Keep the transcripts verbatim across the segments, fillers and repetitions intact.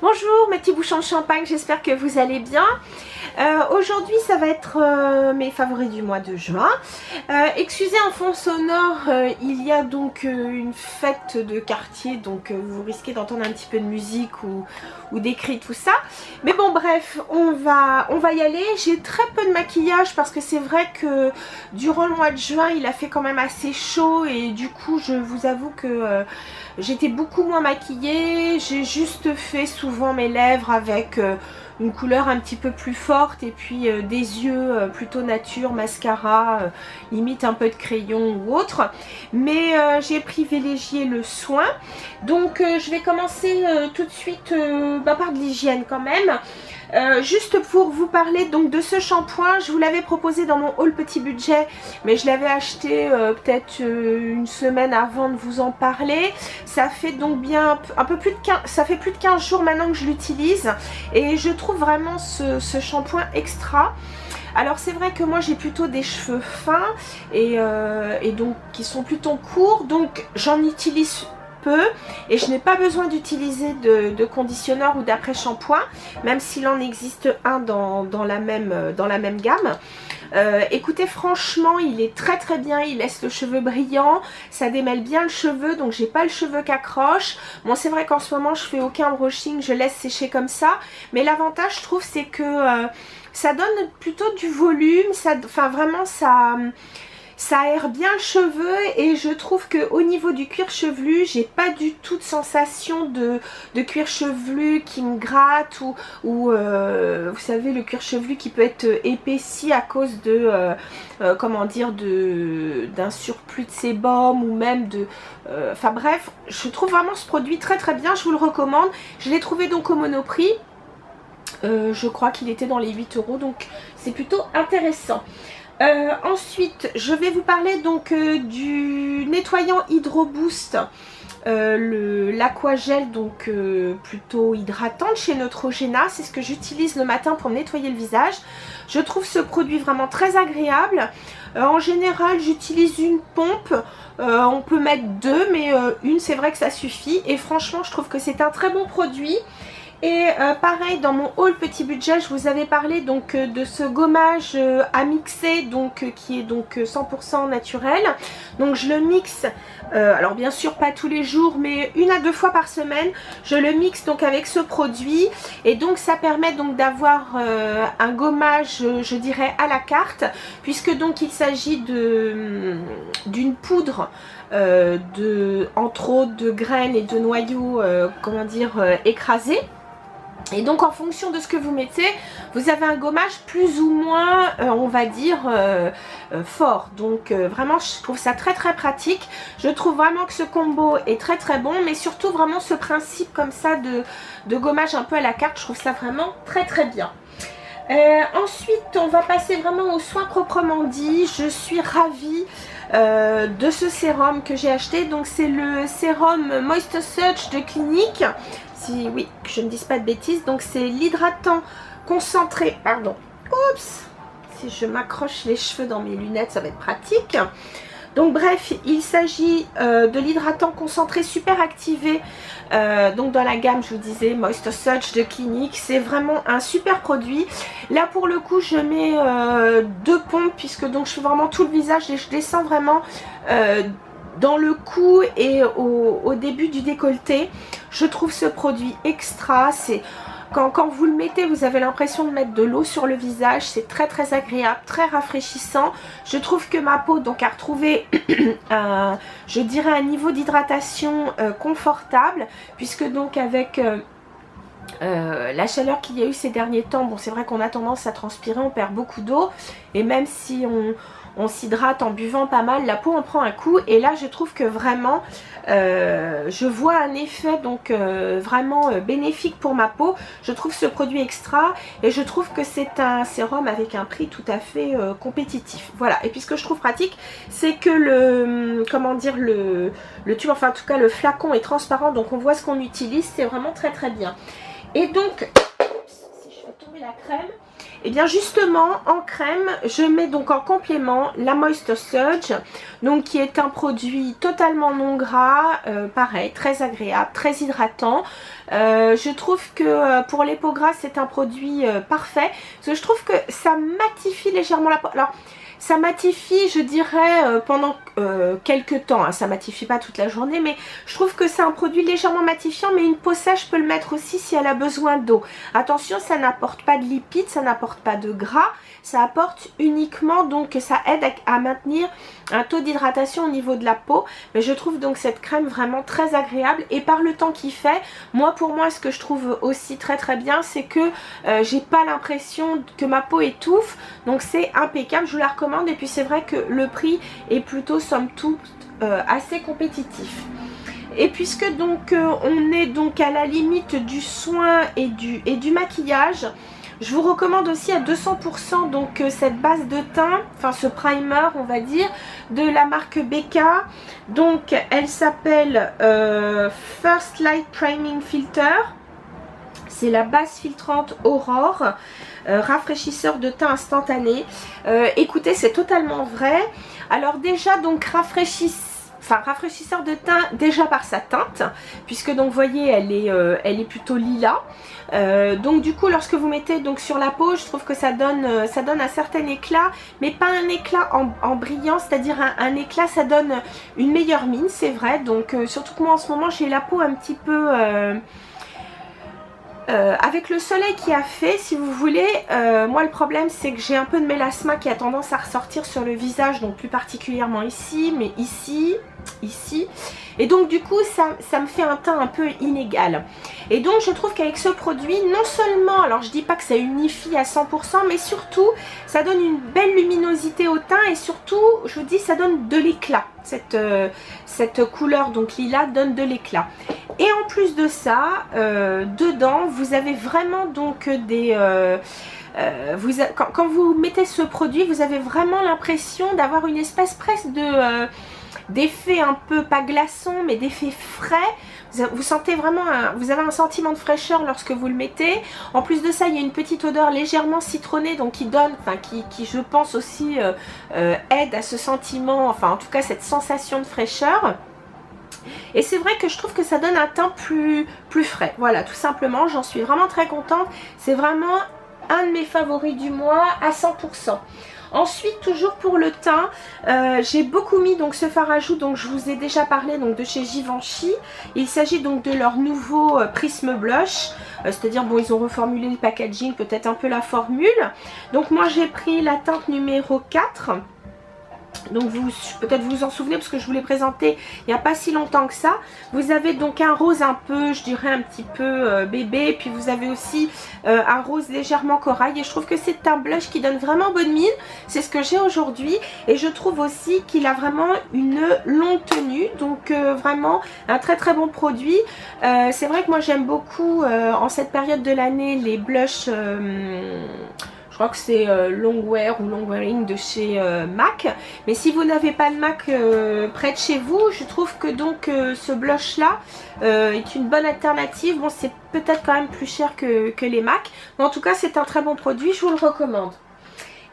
Bonjour mes petits bouchons de champagne, j'espère que vous allez bien. Euh, Aujourd'hui ça va être euh, mes favoris du mois de juin. Euh, excusez en fond sonore, euh, il y a donc euh, une fête de quartier, donc euh, vous risquez d'entendre un petit peu de musique ou, ou des cris, tout ça. Mais bon bref, on va, on va y aller. J'ai très peu de maquillage parce que c'est vrai que durant le mois de juin il a fait quand même assez chaud et du coup je vous avoue que euh, j'étais beaucoup moins maquillée. J'ai juste fait souvent mes lèvres avec euh, une couleur un petit peu plus forte et puis euh, des yeux euh, plutôt nature, mascara, euh, limite un peu de crayon ou autre, mais euh, j'ai privilégié le soin. Donc euh, je vais commencer euh, tout de suite euh, bah, par de l'hygiène quand même. Euh, juste pour vous parler donc de ce shampoing, je vous l'avais proposé dans mon haul petit budget, mais je l'avais acheté euh, peut-être euh, une semaine avant de vous en parler. Ça fait donc bien un peu plus de quinze, ça fait plus de quinze jours maintenant que je l'utilise et je trouve vraiment ce, ce shampoing extra. Alors c'est vrai que moi j'ai plutôt des cheveux fins et, euh, et donc qui sont plutôt courts, donc j'en utilise peu et je n'ai pas besoin d'utiliser de, de conditionneur ou d'après-shampoing, même s'il en existe un dans, dans, la, même, dans la même gamme. Euh, écoutez, franchement il est très très bien, il laisse le cheveu brillant, ça démêle bien le cheveu, donc j'ai pas le cheveu qui accroche. Bon, c'est vrai qu'en ce moment je fais aucun brushing, je laisse sécher comme ça, mais l'avantage je trouve c'est que euh, ça donne plutôt du volume, ça, enfin vraiment ça... ça aère bien le cheveu et je trouve que au niveau du cuir chevelu, j'ai pas du tout de sensation de, de cuir chevelu qui me gratte ou, ou euh, vous savez le cuir chevelu qui peut être épaissi à cause de euh, euh, comment dire de d'un surplus de sébum ou même de euh, enfin bref, je trouve vraiment ce produit très très bien, je vous le recommande. Je l'ai trouvé donc au Monoprix. Euh, je crois qu'il était dans les huit euros, donc c'est plutôt intéressant. Euh, ensuite, je vais vous parler donc euh, du nettoyant Hydro Boost, euh, l'aquagel donc euh, plutôt hydratante chez Neutrogena. C'est ce que j'utilise le matin pour nettoyer le visage. Je trouve ce produit vraiment très agréable. Euh, en général, j'utilise une pompe. Euh, on peut mettre deux, mais euh, une, c'est vrai que ça suffit. Et franchement, je trouve que c'est un très bon produit. Et euh, pareil, dans mon haul petit budget, je vous avais parlé donc euh, de ce gommage euh, à mixer, donc euh, qui est donc euh, cent pour cent naturel. Donc je le mixe, euh, alors bien sûr pas tous les jours, mais une à deux fois par semaine. Je le mixe donc avec ce produit et donc ça permet donc d'avoir euh, un gommage, je dirais à la carte, puisque donc il s'agit de d'une poudre euh, de entre autres de graines et de noyaux, euh, comment dire, euh, écrasés. Et donc en fonction de ce que vous mettez, vous avez un gommage plus ou moins, euh, on va dire, euh, euh, fort. Donc euh, vraiment, je trouve ça très très pratique. Je trouve vraiment que ce combo est très très bon, mais surtout vraiment ce principe comme ça de, de gommage un peu à la carte, je trouve ça vraiment très très bien. Euh, ensuite, on va passer vraiment aux soins proprement dit. Je suis ravie euh, de ce sérum que j'ai acheté. Donc c'est le sérum Moisture Surge de Clinique. Si, oui, que je ne dise pas de bêtises. Donc c'est l'hydratant concentré, pardon, oups, si je m'accroche les cheveux dans mes lunettes ça va être pratique. Donc bref, il s'agit euh, de l'hydratant concentré super activé, euh, donc dans la gamme je vous disais Moisture Surge de Clinique. C'est vraiment un super produit. Là pour le coup je mets euh, deux pompes puisque donc je fais vraiment tout le visage et je descends vraiment euh, dans le cou et au, au début du décolleté. Je trouve ce produit extra, c'est quand, quand vous le mettez vous avez l'impression de mettre de l'eau sur le visage, c'est très très agréable, très rafraîchissant. Je trouve que ma peau donc a retrouvé un, je dirais un niveau d'hydratation euh, confortable, puisque donc avec euh, Euh, la chaleur qu'il y a eu ces derniers temps, bon c'est vrai qu'on a tendance à transpirer, on perd beaucoup d'eau et même si on, on s'hydrate en buvant pas mal, la peau en prend un coup. Et là je trouve que vraiment euh, je vois un effet donc euh, vraiment euh, bénéfique pour ma peau. Je trouve ce produit extra et je trouve que c'est un sérum avec un prix tout à fait euh, compétitif. Voilà, et puis ce que je trouve pratique c'est que le, comment dire, le, le tube, enfin en tout cas le flacon est transparent donc on voit ce qu'on utilise, c'est vraiment très très bien. Et donc, oups, si je fais tomber la crème, Et bien justement en crème, je mets donc en complément la Moisture Surge, donc qui est un produit totalement non gras, euh, pareil, très agréable, très hydratant. Euh, je trouve que euh, pour les peaux grasses c'est un produit euh, parfait, parce que je trouve que ça matifie légèrement la peau. Alors ça matifie, je dirais, euh, pendant euh, quelques temps, hein. Ça matifie pas toute la journée, mais je trouve que c'est un produit légèrement matifiant, mais une peau sèche peut le mettre aussi si elle a besoin d'eau. Attention, ça n'apporte pas de lipides, ça n'apporte pas de gras, ça apporte uniquement, donc ça aide à, à maintenir un taux d'hydratation au niveau de la peau. Mais je trouve donc cette crème vraiment très agréable, et par le temps qu'il fait, moi pour moi ce que je trouve aussi très très bien, c'est que euh, j'ai pas l'impression que ma peau étouffe, donc c'est impeccable, je vous la recommande. Et puis c'est vrai que le prix est plutôt somme toute euh, assez compétitif. Et puisque donc euh, on est donc à la limite du soin et du, et du maquillage, je vous recommande aussi à deux cents pour cent donc euh, cette base de teint, enfin ce primer on va dire, de la marque Becca. Donc elle s'appelle euh, First Light Priming Filter. C'est la base filtrante Aurore, euh, rafraîchisseur de teint instantané. Euh, écoutez, c'est totalement vrai. Alors déjà, donc rafraîchisseur, enfin rafraîchisseur de teint déjà par sa teinte, puisque donc vous voyez, elle est, euh, elle est plutôt lilas. Euh, donc du coup, lorsque vous mettez donc sur la peau, je trouve que ça donne, euh, ça donne un certain éclat, mais pas un éclat en, en brillant, c'est-à-dire un, un éclat, ça donne une meilleure mine, c'est vrai. Donc euh, surtout que moi en ce moment, j'ai la peau un petit peu... Euh, Euh, avec le soleil qui a fait, si vous voulez, euh, moi le problème c'est que j'ai un peu de mélasma qui a tendance à ressortir sur le visage, donc plus particulièrement ici, mais ici, ici, et donc du coup ça, ça me fait un teint un peu inégal. Et donc je trouve qu'avec ce produit, non seulement, alors je dis pas que ça unifie à cent pour cent, mais surtout ça donne une belle luminosité au teint, et surtout je vous dis, ça donne de l'éclat. Cette, euh, cette couleur donc lilas donne de l'éclat. Et en plus de ça, euh, dedans vous avez vraiment donc des... Euh, euh, vous a, quand, quand vous mettez ce produit, vous avez vraiment l'impression d'avoir une espèce presque de... Euh, d'effet un peu, pas glaçon, mais d'effet frais. Vous, vous sentez vraiment, un, vous avez un sentiment de fraîcheur lorsque vous le mettez. En plus de ça, il y a une petite odeur légèrement citronnée, donc qui donne, enfin qui, qui je pense aussi euh, euh, aide à ce sentiment, enfin en tout cas cette sensation de fraîcheur. Et c'est vrai que je trouve que ça donne un teint plus, plus frais. Voilà, tout simplement, j'en suis vraiment très contente. C'est vraiment un de mes favoris du mois à cent pour cent. Ensuite, toujours pour le teint, euh, j'ai beaucoup mis donc ce fard à joues, donc je vous ai déjà parlé donc de chez Givenchy. Il s'agit donc de leur nouveau euh, Prisme Blush, euh, c'est-à-dire bon, ils ont reformulé le packaging, peut-être un peu la formule. Donc moi j'ai pris la teinte numéro quatre. Donc vous peut-être vous en souvenez parce que je vous l'ai présenté il n'y a pas si longtemps que ça. Vous avez donc un rose un peu, je dirais un petit peu euh, bébé, et puis vous avez aussi euh, un rose légèrement corail, et je trouve que c'est un blush qui donne vraiment bonne mine. C'est ce que j'ai aujourd'hui, et je trouve aussi qu'il a vraiment une longue tenue, donc euh, vraiment un très très bon produit. Euh, c'est vrai que moi j'aime beaucoup euh, en cette période de l'année les blushs... Euh, Je crois que c'est euh, Longwear ou Longwearing de chez euh, Mac. Mais si vous n'avez pas de Mac euh, près de chez vous, je trouve que donc euh, ce blush là euh, est une bonne alternative. Bon, c'est peut-être quand même plus cher que, que les Mac, mais en tout cas c'est un très bon produit, je vous le recommande.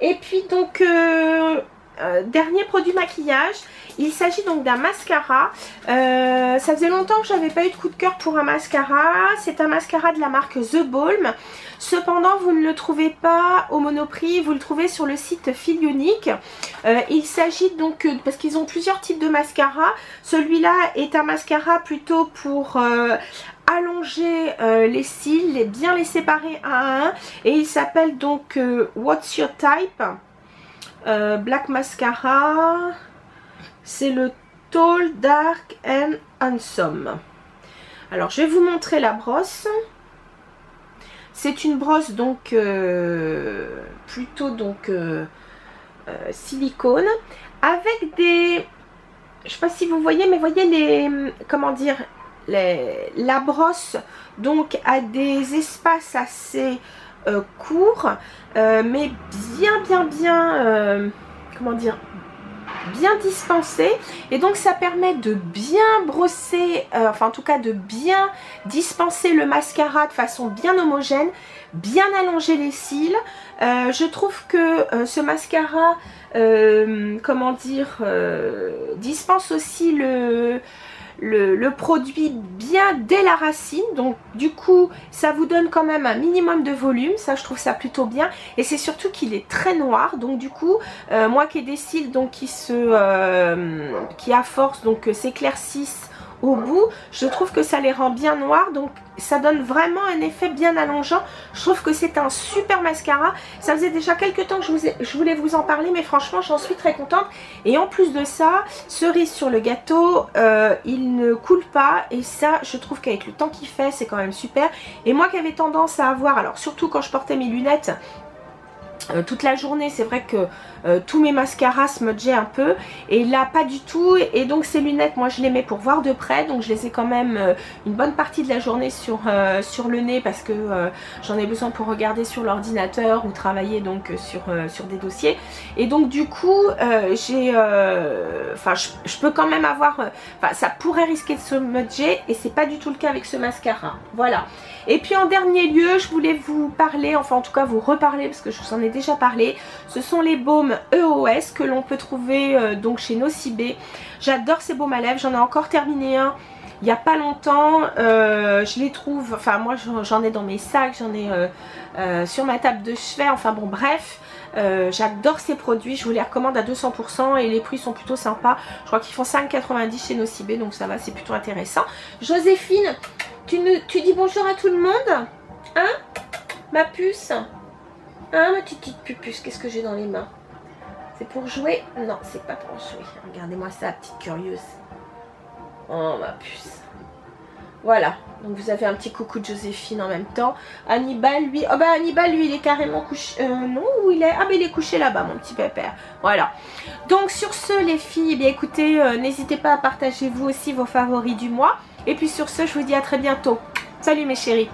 Et puis donc euh, euh, dernier produit maquillage, il s'agit donc d'un mascara. Euh, ça faisait longtemps que j'avais pas eu de coup de cœur pour un mascara. C'est un mascara de la marque The Balm. Cependant, vous ne le trouvez pas au Monoprix, vous le trouvez sur le site Feel Unique. Euh, il s'agit donc, parce qu'ils ont plusieurs types de mascara, celui-là est un mascara plutôt pour euh, allonger euh, les cils, les, bien les séparer un à un. Et il s'appelle donc euh, What's your type? euh, Black Mascara... C'est le Tall, Dark and Handsome. Alors je vais vous montrer la brosse. C'est une brosse donc euh, plutôt donc euh, euh, silicone avec des, je sais pas si vous voyez, mais voyez les, comment dire, les, la brosse donc a des espaces assez euh, courts, euh, mais bien bien bien, euh, comment dire, bien dispensé, et donc ça permet de bien brosser, euh, enfin en tout cas de bien dispenser le mascara de façon bien homogène. bien allonger les cils. Euh, je trouve que euh, ce mascara, euh, comment dire, euh, dispense aussi le... Le, le produit bien dès la racine, donc du coup ça vous donne quand même un minimum de volume, ça je trouve ça plutôt bien, et c'est surtout qu'il est très noir, donc du coup euh, moi qui ai des cils donc qui se euh, qui à force donc s'éclaircissent au bout, je trouve que ça les rend bien noirs, donc ça donne vraiment un effet bien allongeant. Je trouve que c'est un super mascara. Ça faisait déjà quelques temps que je, vous ai, je voulais vous en parler, mais franchement j'en suis très contente, et en plus de ça, cerise sur le gâteau, euh, il ne coule pas, et ça je trouve qu'avec le temps qu'il fait c'est quand même super. Et moi qui avais tendance à avoir, alors surtout quand je portais mes lunettes Euh, toute la journée, c'est vrai que euh, tous mes mascaras se smudgeaient un peu, et là pas du tout, et, et donc ces lunettes moi je les mets pour voir de près, donc je les ai quand même euh, une bonne partie de la journée sur, euh, sur le nez, parce que euh, j'en ai besoin pour regarder sur l'ordinateur ou travailler donc sur, euh, sur des dossiers, et donc du coup euh, j'ai enfin euh, je, je peux quand même avoir enfin euh, ça pourrait risquer de se smudger, et c'est pas du tout le cas avec ce mascara, voilà. Et puis en dernier lieu, je voulais vous parler, enfin en tout cas vous reparler, parce que je vous en ai déjà parlé, ce sont les baumes E O S que l'on peut trouver euh, donc chez Nocibé. J'adore ces baumes à lèvres, j'en ai encore terminé un il n'y a pas longtemps, euh, je les trouve, enfin moi j'en ai dans mes sacs, j'en ai euh, euh, sur ma table de chevet, enfin bon bref, euh, j'adore ces produits, je vous les recommande à deux cents pour cent, et les prix sont plutôt sympas, je crois qu'ils font cinq quatre-vingt-dix chez Nocibé, donc ça va, c'est plutôt intéressant. Joséphine, tu, ne, tu dis bonjour à tout le monde, hein ma puce? Hein, ma petite, petite pupuce, qu'est-ce que j'ai dans les mains? C'est pour jouer? Non, c'est pas pour jouer. Regardez-moi ça, petite curieuse. Oh, ma puce. Voilà. Donc, vous avez un petit coucou de Joséphine en même temps. Hannibal, lui... Oh, bah, Hannibal, lui, il est carrément couché... Euh, non, où il est? Ah, mais il est couché là-bas, mon petit pépère. Voilà. Donc, sur ce, les filles, eh bien, écoutez, euh, n'hésitez pas à partager, vous aussi, vos favoris du mois. Et puis, sur ce, je vous dis à très bientôt. Salut, mes chéris.